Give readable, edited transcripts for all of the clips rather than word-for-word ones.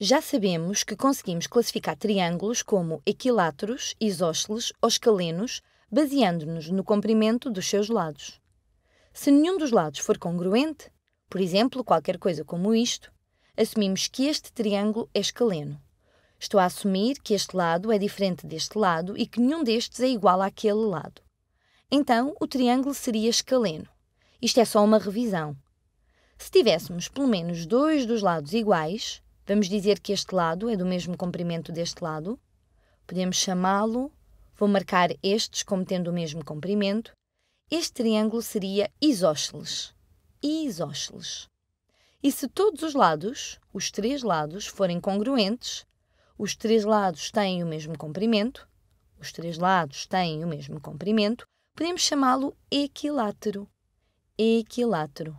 Já sabemos que conseguimos classificar triângulos como equiláteros, isósceles ou escalenos, baseando-nos no comprimento dos seus lados. Se nenhum dos lados for congruente, por exemplo, qualquer coisa como isto, assumimos que este triângulo é escaleno. Estou a assumir que este lado é diferente deste lado e que nenhum destes é igual àquele lado. Então, o triângulo seria escaleno. Isto é só uma revisão. Se tivéssemos pelo menos dois dos lados iguais, vamos dizer que este lado é do mesmo comprimento deste lado. Podemos chamá-lo, vou marcar estes como tendo o mesmo comprimento. Este triângulo seria isósceles. Isósceles. E se todos os lados, os três lados, forem congruentes, os três lados têm o mesmo comprimento, os três lados têm o mesmo comprimento, podemos chamá-lo equilátero. Equilátero.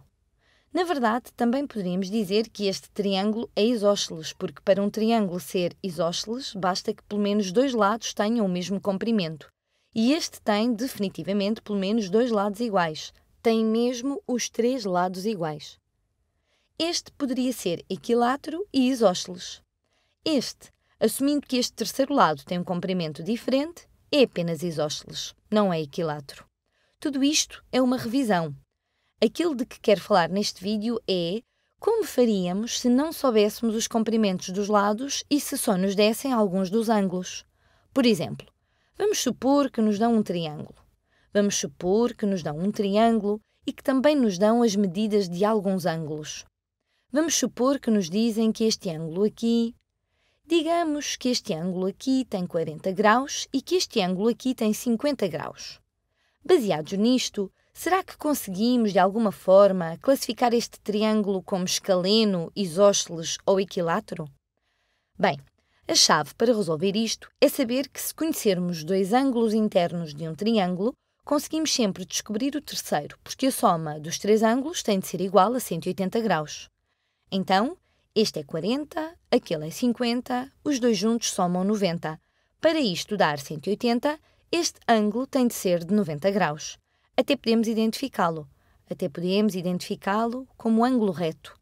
Na verdade, também poderíamos dizer que este triângulo é isósceles, porque para um triângulo ser isósceles, basta que pelo menos dois lados tenham o mesmo comprimento. E este tem, definitivamente, pelo menos dois lados iguais. Tem mesmo os três lados iguais. Este poderia ser equilátero e isósceles. Este, assumindo que este terceiro lado tem um comprimento diferente, é apenas isósceles, não é equilátero. Tudo isto é uma revisão. Aquilo de que quero falar neste vídeo é como faríamos se não soubéssemos os comprimentos dos lados e se só nos dessem alguns dos ângulos. Por exemplo, vamos supor que nos dão um triângulo. Vamos supor que nos dão um triângulo e que também nos dão as medidas de alguns ângulos. Vamos supor que nos dizem que este ângulo aqui... Digamos que este ângulo aqui tem 40 graus e que este ângulo aqui tem 50 graus. Baseados nisto, será que conseguimos, de alguma forma, classificar este triângulo como escaleno, isósceles ou equilátero? Bem, a chave para resolver isto é saber que, se conhecermos dois ângulos internos de um triângulo, conseguimos sempre descobrir o terceiro, porque a soma dos três ângulos tem de ser igual a 180 graus. Então, este é 40, aquele é 50, os dois juntos somam 90. Para isto dar 180, este ângulo tem de ser de 90 graus. Até podemos identificá-lo como ângulo reto.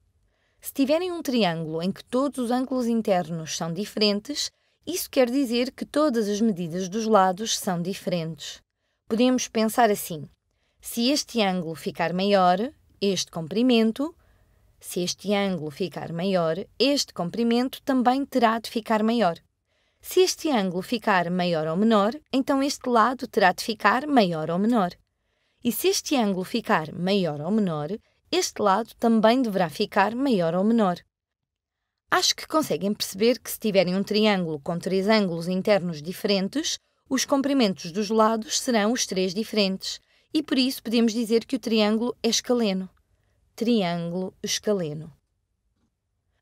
Se tiverem um triângulo em que todos os ângulos internos são diferentes, isso quer dizer que todas as medidas dos lados são diferentes. Podemos pensar assim: se este ângulo ficar maior, este comprimento... Se este ângulo ficar maior, este comprimento também terá de ficar maior. Se este ângulo ficar maior ou menor, então este lado terá de ficar maior ou menor. E se este ângulo ficar maior ou menor, este lado também deverá ficar maior ou menor. Acho que conseguem perceber que, se tiverem um triângulo com três ângulos internos diferentes, os comprimentos dos lados serão os três diferentes, e por isso podemos dizer que o triângulo é escaleno. Triângulo escaleno.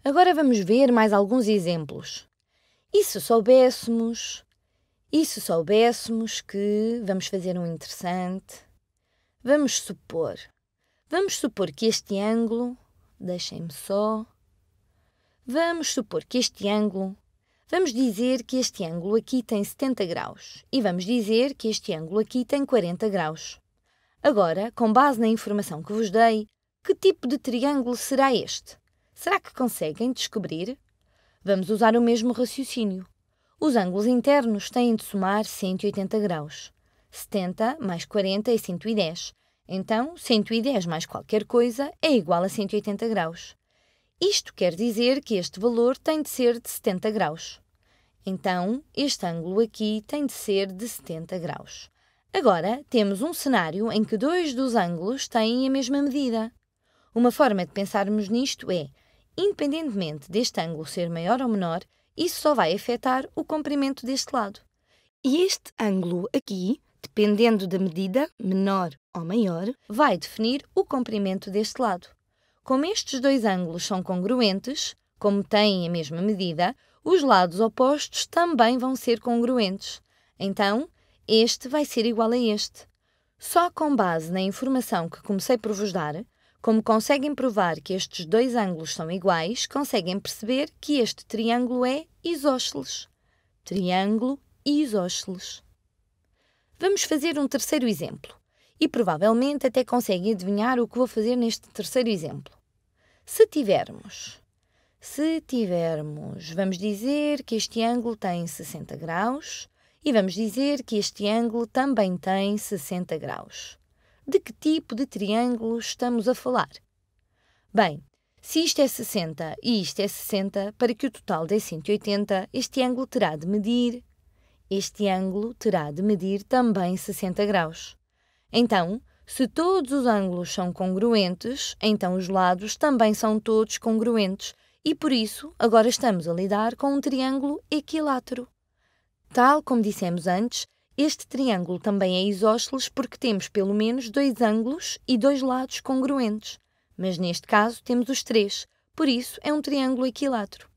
Agora vamos ver mais alguns exemplos. E se soubéssemos que... Vamos fazer um interessante. Vamos supor que este ângulo... Deixem-me só. Vamos supor que este ângulo... Vamos dizer que este ângulo aqui tem 70 graus. E vamos dizer que este ângulo aqui tem 40 graus. Agora, com base na informação que vos dei, que tipo de triângulo será este? Será que conseguem descobrir? Vamos usar o mesmo raciocínio. Os ângulos internos têm de somar 180 graus. 70 mais 40 é 110. Então, 110 mais qualquer coisa é igual a 180 graus. Isto quer dizer que este valor tem de ser de 70 graus. Então, este ângulo aqui tem de ser de 70 graus. Agora, temos um cenário em que dois dos ângulos têm a mesma medida. Uma forma de pensarmos nisto é, independentemente deste ângulo ser maior ou menor, isso só vai afetar o comprimento deste lado. E este ângulo aqui, dependendo da medida, menor ou maior, vai definir o comprimento deste lado. Como estes dois ângulos são congruentes, como têm a mesma medida, os lados opostos também vão ser congruentes. Então, este vai ser igual a este. Só com base na informação que comecei por vos dar, como conseguem provar que estes dois ângulos são iguais, conseguem perceber que este triângulo é isósceles. Triângulo isósceles. Vamos fazer um terceiro exemplo. E provavelmente até conseguem adivinhar o que vou fazer neste terceiro exemplo. Se tivermos... Se tivermos, vamos dizer que este ângulo tem 60 graus e vamos dizer que este ângulo também tem 60 graus. De que tipo de triângulo estamos a falar? Bem, se isto é 60 e isto é 60, para que o total dê 180, este ângulo terá de medir... Este ângulo terá de medir também 60 graus. Então, se todos os ângulos são congruentes, então os lados também são todos congruentes. E por isso, agora estamos a lidar com um triângulo equilátero. Tal como dissemos antes, este triângulo também é isósceles porque temos pelo menos dois ângulos e dois lados congruentes. Mas neste caso temos os três, por isso é um triângulo equilátero.